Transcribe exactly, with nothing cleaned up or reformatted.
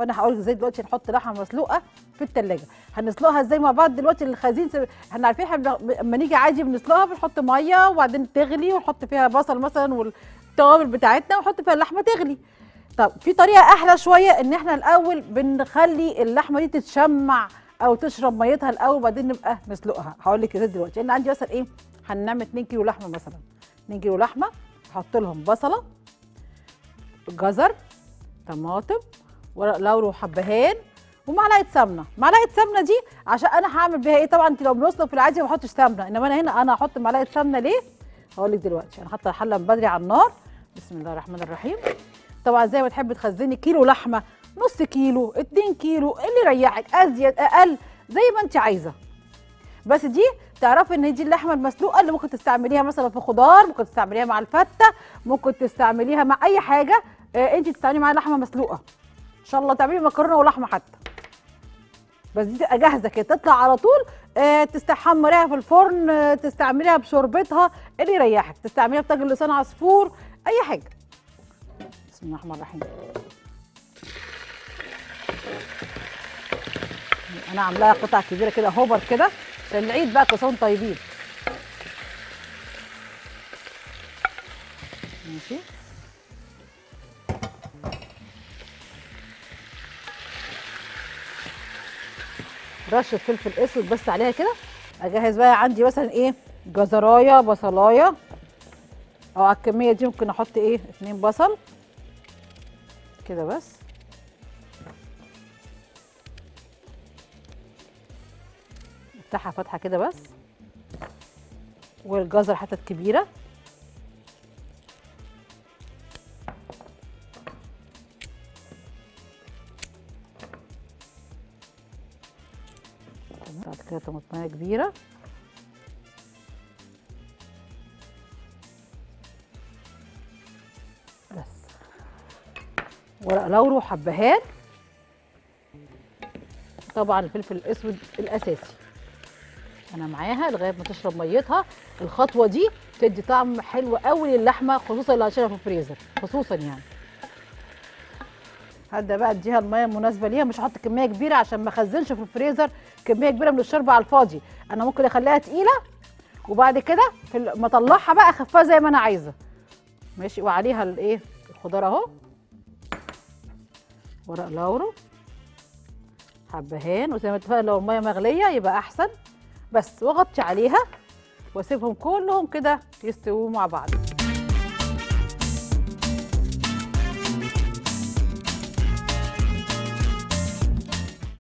فانا هقول لك ازاي دلوقتي نحط لحمه مسلوقه في الثلاجه. هنسلقها ازاي مع بعض دلوقتي؟ الخزين سب... احنا عارفين احنا لما نيجي عادي بنسلقها بنحط ميه وبعدين تغلي ونحط فيها بصل مثلا والتوابل بتاعتنا ونحط فيها اللحمه تغلي. طب في طريقه احلى شويه، ان احنا الاول بنخلي اللحمه دي تتشمع او تشرب ميتها الاول وبعدين نبقى نسلقها. هقول لك ازاي دلوقتي. انا عندي مثلا ايه، هنعمل اتنين كيلو لحمه مثلا، اتنين كيلو لحمه هحط لهم بصله، جزر، طماطم، ورق لورا وحبهان، ومعلقه سمنه. معلقه سمنه دي عشان انا هعمل بيها ايه؟ طبعا انت لو بنسلق في العادي ما بحطش سمنه، انما انا هنا انا هحط معلقه سمنه. ليه؟ هقول لك دلوقتي. انا حاطه الحله من بدري على النار. بسم الله الرحمن الرحيم. طبعا زي ما تحبي تخزني، كيلو لحمه، نص كيلو، اتنين كيلو، اللي يريحك، ازيد اقل زي ما انت عايزه. بس دي تعرفي ان دي اللحمه المسلوقه اللي ممكن تستعمليها مثلا في خضار، ممكن تستعمليها مع الفته، ممكن تستعمليها مع اي حاجه. آه انت تستعملي معاها لحمه مسلوقه، ان شاء الله تعملي مكرونه ولحمه حتى، بس دي تبقى جاهزه كده تطلع على طول. آه تستحمريها في الفرن، آه تستعمليها بشوربتها، اللي يريحك، تستعمليها بطاجن لسان عصفور، اي حاجه. بسم الله الرحمن الرحيم. انا عاملاها قطع كبيره كده، هوبر كده، عشان العيد بقى. كل سنه وانتم طيبين. ماشي. رشه فلفل اسود بس عليها كده. اجهز بقى عندي مثلا ايه، جزرايه، بصلايه، او على الكميه دي ممكن احط ايه، اتنين بصل كده بس، افتحها فتحه كده بس، والجزر حتت كبيره، بعد كده طماطمايه كبيره، بس ورق لورا وحبهان، طبعا الفلفل الاسود الاساسي انا معاها لغايه ما تشرب ميتها. الخطوه دي بتدي طعم حلو قوي للحمه، خصوصا اللي هشيلها في الفريزر خصوصا يعني. هبدا بقى اديها الميه المناسبه ليها، مش هحط كميه كبيره عشان ما اخزنش في الفريزر كميه كبيره من الشوربه على الفاضي. انا ممكن اخليها تقيله وبعد كده ما اطلعها بقى اخفها زي ما انا عايزه. ماشي. وعليها الايه، الخضار اهو، ورق لورا، حبهان، وزي ما اتفقنا لو الميه مغليه يبقى احسن بس، واغطي عليها واسيبهم كلهم كده يستووا مع بعض.